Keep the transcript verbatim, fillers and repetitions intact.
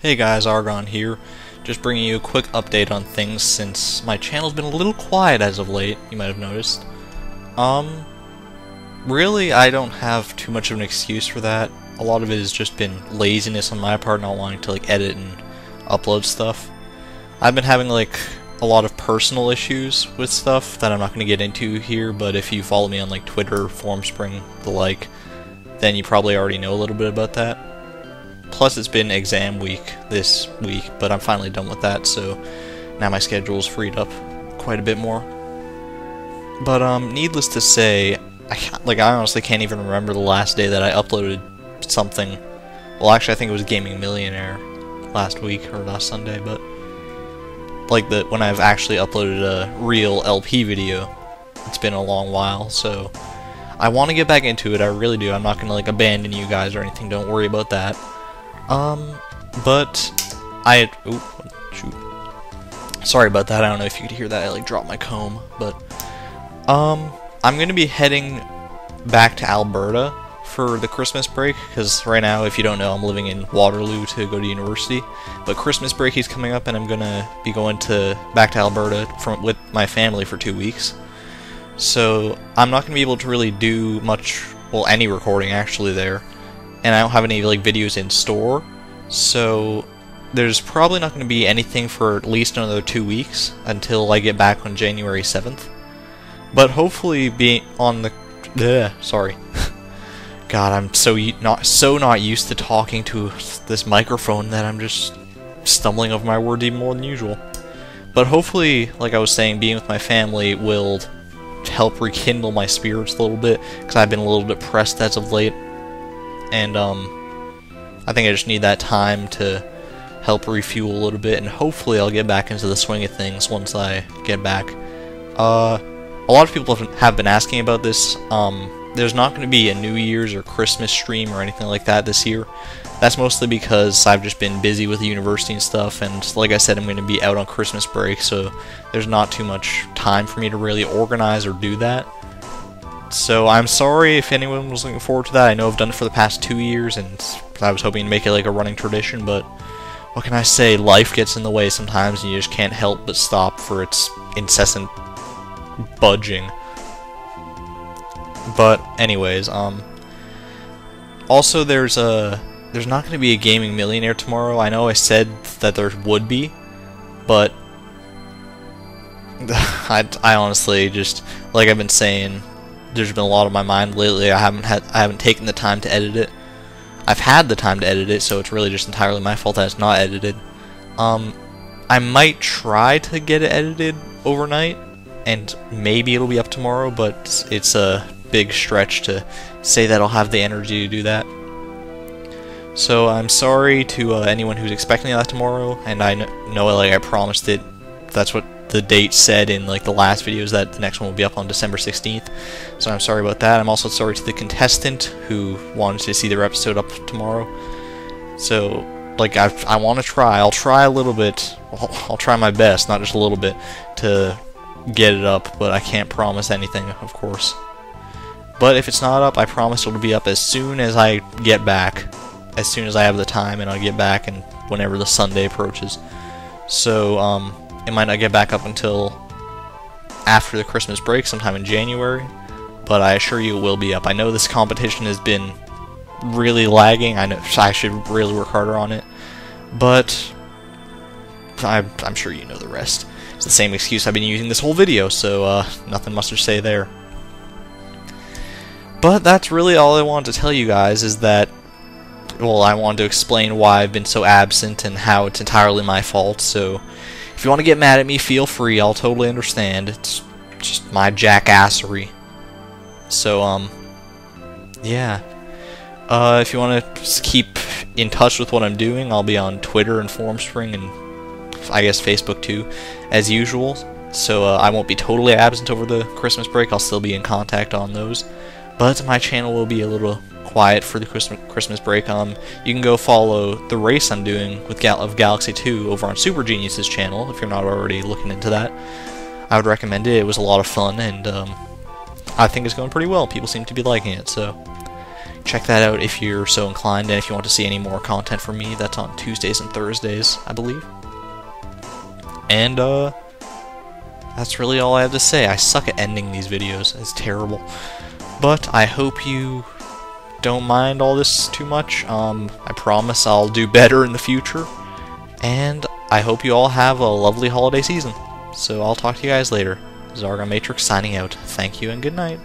Hey guys, Argon here, just bringing you a quick update on things since my channel's been a little quiet as of late, you might have noticed. Um, really I don't have too much of an excuse for that. A lot of it has just been laziness on my part, not wanting to like edit and upload stuff. I've been having like a lot of personal issues with stuff that I'm not going to get into here, but if you follow me on like Twitter, Formspring, the like, then you probably already know a little bit about that. Plus it's been exam week this week, but I'm finally done with that, so now my schedule's freed up quite a bit more. But um, needless to say, I can't, like I honestly can't even remember the last day that I uploaded something. Well, actually I think it was Gaming Millionaire last week or last Sunday, but like the when I've actually uploaded a real L P video, it's been a long while, so I want to get back into it. I really do. I'm not gonna like abandon you guys or anything. Don't worry about that. Um, but I, ooh, shoot, sorry about that, I don't know if you could hear that, I like dropped my comb, but, um, I'm going to be heading back to Alberta for the Christmas break, because right now, if you don't know, I'm living in Waterloo to go to university, but Christmas break is coming up, and I'm going to be going to, back to Alberta from, with my family for two weeks, so I'm not going to be able to really do much, well, any recording actually there. And I don't have any like videos in store, so there's probably not going to be anything for at least another two weeks until I get back on January seventh. But hopefully, being on the ugh, sorry, God, I'm so not so not used to talking to this microphone that I'm just stumbling over my words even more than usual. But hopefully, like I was saying, being with my family will help rekindle my spirits a little bit because I've been a little depressed as of late. And um, I think I just need that time to help refuel a little bit, and hopefully I'll get back into the swing of things once I get back. Uh, a lot of people have been asking about this. Um, there's not going to be a New Year's or Christmas stream or anything like that this year. That's mostly because I've just been busy with the university and stuff, and like I said, I'm going to be out on Christmas break, so there's not too much time for me to really organize or do that. So I'm sorry if anyone was looking forward to that. I know I've done it for the past two years, and I was hoping to make it like a running tradition, but what can I say? Life gets in the way sometimes, and you just can't help but stop for its incessant budging. But anyways, um, also there's a there's not going to be a Gaming Millionaire tomorrow. I know I said that there would be, but I I honestly just like I've been saying. There's been a lot on my mind lately. I haven't had, I haven't taken the time to edit it. I've had the time to edit it, so it's really just entirely my fault that it's not edited. Um, I might try to get it edited overnight, and maybe it'll be up tomorrow, but it's a big stretch to say that I'll have the energy to do that. So I'm sorry to uh, anyone who's expecting that tomorrow, and I know, like I promised it, that's what the date said in like the last videos that the next one will be up on December sixteenth, so I'm sorry about that. I'm also sorry to the contestant who wanted to see their episode up tomorrow. So like I've, I want to try, I'll try a little bit, I'll, I'll try my best, not just a little bit, to get it up, but I can't promise anything of course. But if it's not up, I promise it'll be up as soon as I get back, as soon as I have the time and I'll get back and whenever the Sunday approaches. So um it might not get back up until after the Christmas break, sometime in January, but I assure you it will be up. I know this competition has been really lagging. I know I should really work harder on it, but I, I'm sure you know the rest. It's the same excuse I've been using this whole video, so uh, nothing much to say there. But that's really all I wanted to tell you guys is that, well, I wanted to explain why I've been so absent and how it's entirely my fault, so if you want to get mad at me, feel free, I'll totally understand. It's just my jackassery. So, um, yeah. Uh, if you want to keep in touch with what I'm doing, I'll be on Twitter and Formspring and I guess Facebook too, as usual. So uh, I won't be totally absent over the Christmas break, I'll still be in contact on those. But my channel will be a little quiet for the Christmas Christmas break. Um, you can go follow the race I'm doing with Gal of Galaxy two over on Super Genius's channel if you're not already looking into that. I would recommend it. It was a lot of fun, and um, I think it's going pretty well. People seem to be liking it, so check that out if you're so inclined, and if you want to see any more content from me, that's on Tuesdays and Thursdays, I believe. And, uh, that's really all I have to say. I suck at ending these videos. It's terrible. But I hope you don't mind all this too much. Um, I promise I'll do better in the future. And I hope you all have a lovely holiday season. So I'll talk to you guys later. This is ArgonMatrix signing out. Thank you and good night.